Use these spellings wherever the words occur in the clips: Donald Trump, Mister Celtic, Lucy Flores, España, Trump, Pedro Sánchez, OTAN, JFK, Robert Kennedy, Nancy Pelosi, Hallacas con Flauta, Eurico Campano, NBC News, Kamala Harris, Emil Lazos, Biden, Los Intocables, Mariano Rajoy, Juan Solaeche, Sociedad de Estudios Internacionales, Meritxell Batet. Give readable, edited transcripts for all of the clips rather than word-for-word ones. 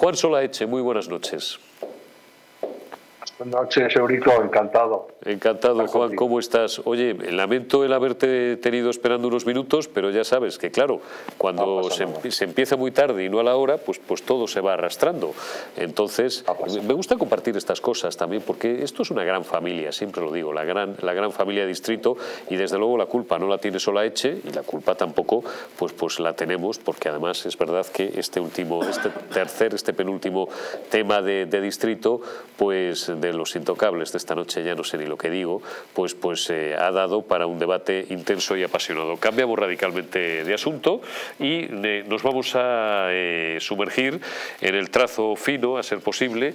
Juan Solaeche, muy buenas noches. Buenas noches, Eurico, encantado. Encantado, Juan, ¿cómo estás? Oye, lamento el haberte tenido esperando unos minutos, pero ya sabes que, claro, cuando se empieza muy tarde y no a la hora, pues todo se va arrastrando. Entonces, me gusta compartir estas cosas también, porque esto es una gran familia, siempre lo digo, la gran familia de Distrito, y desde luego la culpa no la tiene Solaeche, y la culpa tampoco, pues la tenemos, porque además es verdad que este penúltimo tema de Distrito, pues de Los Intocables de esta noche, ya no sé ni lo que digo, pues ha dado para un debate intenso y apasionado. Cambiamos radicalmente de asunto y nos vamos a sumergir en el trazo fino, a ser posible,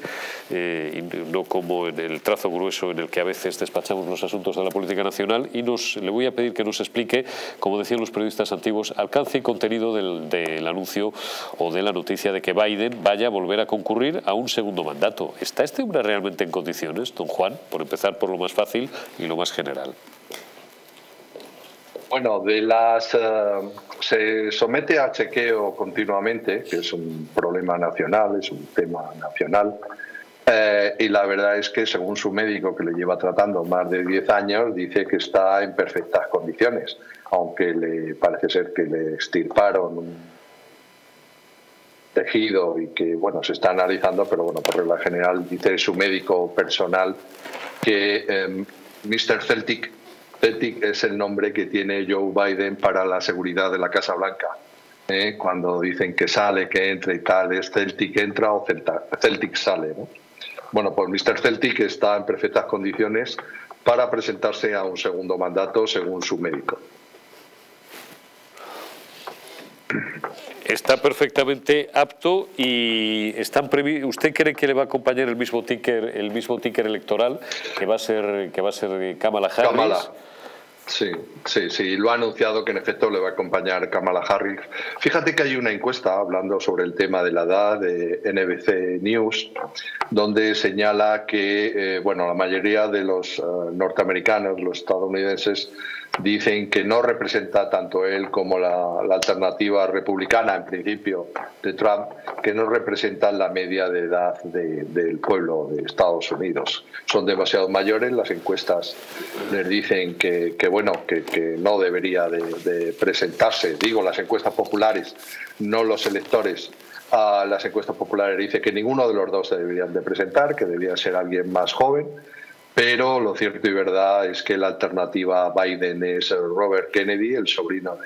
y no como en el trazo grueso en el que a veces despachamos los asuntos de la política nacional, y le voy a pedir que nos explique, como decían los periodistas antiguos, alcance y contenido del anuncio o de la noticia de que Biden vaya a volver a concurrir a un segundo mandato. ¿Está este hombre realmente en condiciones, don Juan, por empezar por lo más fácil y lo más general? Bueno, se somete a chequeo continuamente, que es un problema nacional, es un tema nacional, y la verdad es que según su médico, que le lleva tratando más de 10 años, dice que está en perfectas condiciones, aunque parece ser que le extirparon un tejido y que, bueno, se está analizando, pero bueno, por regla general dice su médico personal que Mister Celtic es el nombre que tiene Joe Biden para la seguridad de la Casa Blanca. Cuando dicen que sale, que entra y tal, es Celtic entra o Celtic sale, ¿no? Bueno, pues Mister Celtic está en perfectas condiciones para presentarse a un segundo mandato, según su médico. Está perfectamente apto y ¿usted cree que le va a acompañar el mismo ticker electoral que va a ser Kamala Harris? Sí, lo ha anunciado que en efecto le va a acompañar Kamala Harris. Fíjate que hay una encuesta hablando sobre el tema de la edad de NBC News, donde señala que bueno, la mayoría de los norteamericanos, los estadounidenses, dicen que no representa tanto él como la alternativa republicana, en principio, de Trump, que no representan la media de edad del pueblo de Estados Unidos. Son demasiado mayores, las encuestas les dicen que no debería de presentarse. Digo, las encuestas populares, no los electores. A las encuestas populares dice que ninguno de los dos se deberían de presentar, que debería ser alguien más joven. Pero lo cierto y verdad es que la alternativa a Biden es Robert Kennedy, el sobrino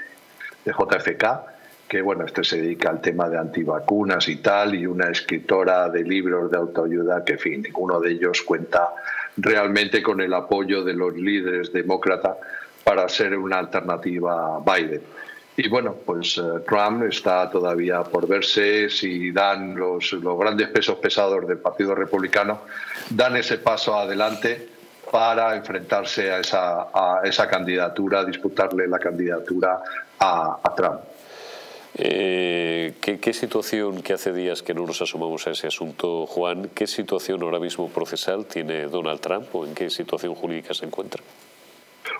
de JFK, que bueno, este se dedica al tema de antivacunas y tal, y una escritora de libros de autoayuda que, en fin, ninguno de ellos cuenta realmente con el apoyo de los líderes demócratas para ser una alternativa a Biden. Y bueno, pues Trump está todavía por verse si dan los grandes pesos pesados del Partido Republicano, dan ese paso adelante para enfrentarse a esa candidatura, disputarle la candidatura a Trump. ¿Qué situación, que hace días que no nos asomamos a ese asunto, Juan, qué situación ahora mismo procesal tiene Donald Trump o en qué situación jurídica se encuentra?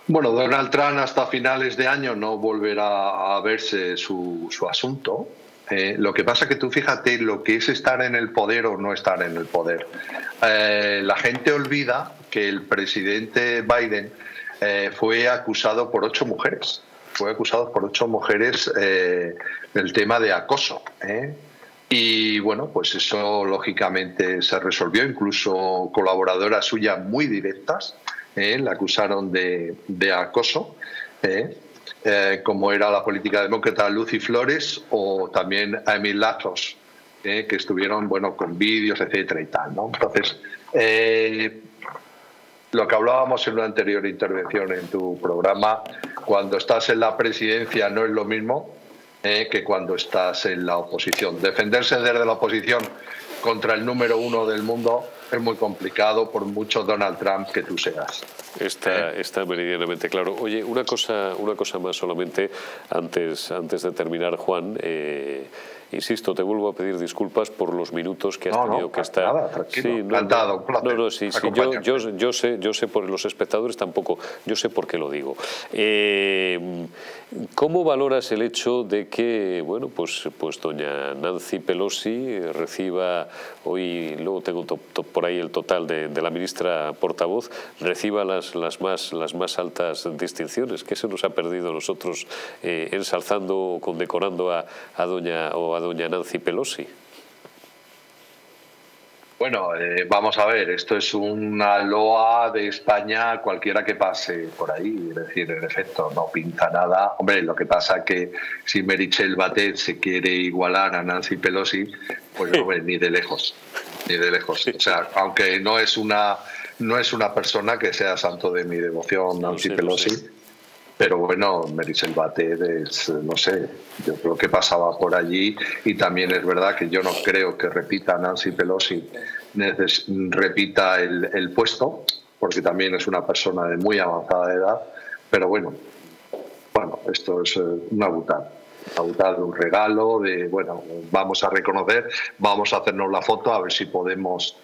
Bueno, Donald Trump hasta finales de año no volverá a verse su asunto. Lo que pasa es que tú fíjate lo que es estar en el poder o no estar en el poder. La gente olvida que el presidente Biden fue acusado por 8 mujeres. Fue acusado por 8 mujeres del tema de acoso. Y bueno, pues eso lógicamente se resolvió, incluso colaboradoras suyas muy directas. La acusaron de acoso, como era la política demócrata Lucy Flores o también a Emil Lazos, que estuvieron, bueno, con vídeos, etcétera y tal, ¿no? Entonces, lo que hablábamos en una anterior intervención en tu programa, cuando estás en la presidencia no es lo mismo que cuando estás en la oposición. Defenderse desde la oposición contra el número 1 del mundo es muy complicado, por mucho Donald Trump que tú seas. Está meridianamente claro. Oye, una cosa más solamente antes de terminar, Juan. Insisto, te vuelvo a pedir disculpas por los minutos que has tenido que estar. Nada, tranquilo, sí, encantado, un placer. Yo sé por los espectadores tampoco, yo sé por qué lo digo. ¿Cómo valoras el hecho de que, bueno, pues doña Nancy Pelosi reciba hoy, luego tengo por ahí el total de la ministra portavoz, reciba las más altas distinciones? ¿Qué se nos ha perdido nosotros ensalzando o condecorando a doña Nancy Pelosi? Bueno, vamos a ver, esto es una loa de España cualquiera que pase por ahí, es decir, en efecto, no pinta nada. Hombre, lo que pasa que si Meritxell Batet se quiere igualar a Nancy Pelosi, pues hombre, ni de lejos, ni de lejos. O sea, aunque no es una persona que sea santo de mi devoción, Nancy Pelosi, pero bueno, Meritxell Batet es, no sé, yo creo que pasaba por allí, y también es verdad que yo no creo que repita Nancy Pelosi, repita el puesto, porque también es una persona de muy avanzada edad, pero bueno, esto es una butana. Un regalo de, bueno, vamos a reconocer, vamos a hacernos la foto, a ver si podemos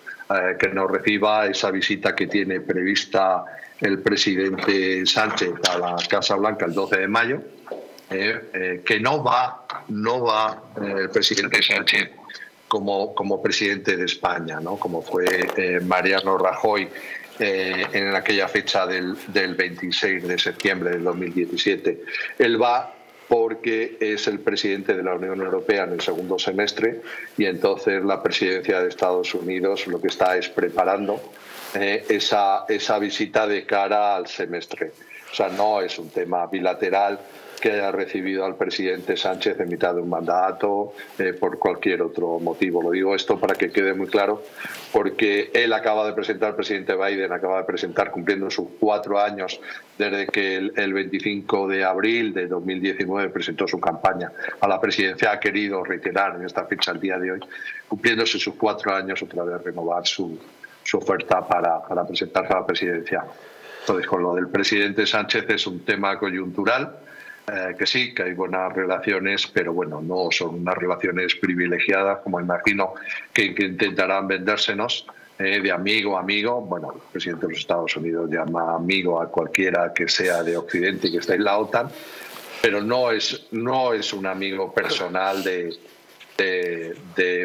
que nos reciba esa visita que tiene prevista el presidente Sánchez a la Casa Blanca el 12 de mayo, que no va el presidente Sánchez como presidente de España, ¿no? Como fue Mariano Rajoy en aquella fecha del 26 de septiembre del 2017. Él va porque es el presidente de la Unión Europea en el segundo semestre, y entonces la presidencia de Estados Unidos lo que está es preparando esa visita de cara al semestre. O sea, no es un tema bilateral que haya recibido al presidente Sánchez en mitad de un mandato por cualquier otro motivo. Lo digo esto para que quede muy claro, porque el presidente Biden acaba de presentar, cumpliendo sus 4 años desde que el 25 de abril de 2019 presentó su campaña a la presidencia, ha querido reiterar en esta fecha, el día de hoy, cumpliéndose sus 4 años, otra vez renovar su oferta para presentarse a la presidencia. Entonces, con lo del presidente Sánchez es un tema coyuntural, que sí, que hay buenas relaciones, pero bueno, no son unas relaciones privilegiadas, como imagino que intentarán vendérsenos, de amigo a amigo. Bueno, el presidente de los Estados Unidos llama amigo a cualquiera que sea de Occidente y que esté en la OTAN, pero no es un amigo personal de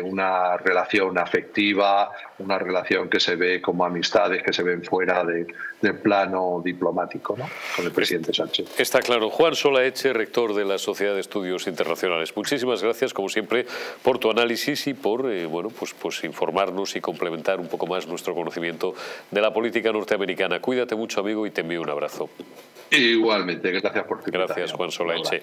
una relación afectiva, una relación que se ve como amistades, que se ven fuera del plano diplomático, ¿no?, con el presidente Sánchez. Está claro. Juan Solaeche, rector de la Sociedad de Estudios Internacionales. Muchísimas gracias, como siempre, por tu análisis y por bueno, pues informarnos y complementar un poco más nuestro conocimiento de la política norteamericana. Cuídate mucho, amigo, y te envío un abrazo. Igualmente, gracias por tu invitación. Gracias, Juan Solaeche.